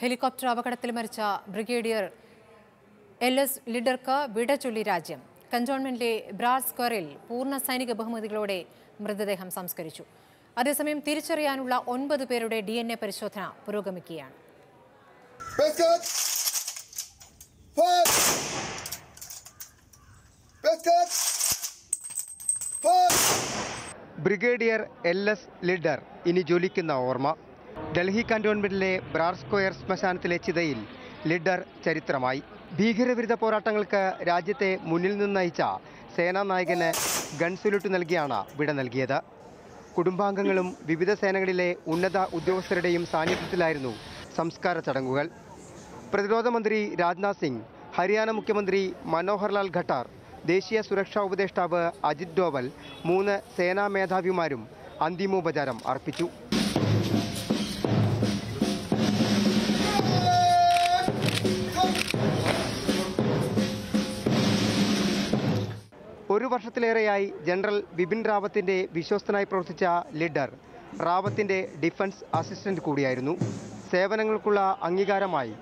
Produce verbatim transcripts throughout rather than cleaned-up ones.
Helicopter അപകടത്തിൽ മരിച്ച brigadier L S ലിഡർക്ക് വിട ചൊല്ലി രാജ്യം. കന്റോൺമെന്റിലെ ബ്രാഡ് സ്ക്വയറിൽ പൂർണ്ണ സൈനിക ബഹുമതികളോടെ മൃതദേഹം സംസ്കരിച്ചു. അതേസമയം തിരിച്ചറിയാനുള്ള ഒൻപത് പേരുടെ ഡി എൻ എ പരിശോധന പുരോഗമിക്കുകയാണ്. ബ്രിഗേഡിയർ എൽ എസ് ലിഡർ ഇനി ജ്വലിക്കുന്ന ഓർമ്മ. ഡൽഹി കന്റോൺമെന്റിലെ ബ്രാഡ് സ്ക്വയർ ശ്മശാനത്തിലെ ചിതയിൽ ലിഡർ ചരിത്രമായി. ഭീകരവിരുദ്ധ പോരാട്ടങ്ങൾക്ക് രാജ്യത്തെ മുന്നിൽ നിന്ന് നയിച്ച സേനാനായകന് ഗൺസല്യൂട്ട് നൽകിയാണ് വിട നൽകിയത്. കുടുംബാംഗങ്ങളും വിവിധ സേനകളിലെ ഉന്നത ഉദ്യോഗസ്ഥരുടെയും സാന്നിധ്യത്തിലായിരുന്നു സംസ്കാര ചടങ്ങുകൾ. പ്രതിരോധ മന്ത്രി രാജ്നാഥ് സിംഗ്, ഹരിയാന മുഖ്യമന്ത്രി മനോഹർ ലാൽ ഖട്ടാർ, ദേശീയ സുരക്ഷാ ഉപദേഷ്ടാവ് അജിത് ഡോവൽ, മൂന്ന് സേനാ മേധാവിമാരും അന്തിമോപചാരം അർപ്പിച്ചു. ഒരു വർഷത്തിലേറെയായി ജനറൽ ബിപിൻ റാവത്തിൻ്റെ വിശ്വസ്തനായി പ്രവർത്തിച്ച ലിഡർ റാവത്തിൻ്റെ ഡിഫൻസ് അസിസ്റ്റന്റ് കൂടിയായിരുന്നു. സേവനങ്ങൾക്കുള്ള അംഗീകാരമായി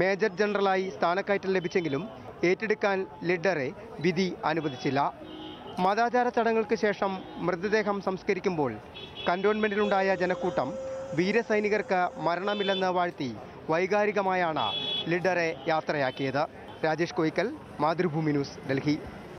മേജർ ജനറലായി സ്ഥാനക്കയറ്റം ലഭിച്ചെങ്കിലും ഏറ്റെടുക്കാൻ ലിഡറെ വിധി അനുവദിച്ചില്ല. മതാചാര ചടങ്ങുകൾക്ക് ശേഷം മൃതദേഹം സംസ്കരിക്കുമ്പോൾ കന്റോൺമെൻറ്റിലുണ്ടായ ജനക്കൂട്ടം വീരസൈനികർക്ക് മരണമില്ലെന്ന് വാഴ്ത്തി വൈകാരികമായാണ് ലിഡറെ യാത്രയാക്കിയത്. രാജേഷ് കോയിക്കൽ, മാതൃഭൂമി ന്യൂസ്, ഡൽഹി.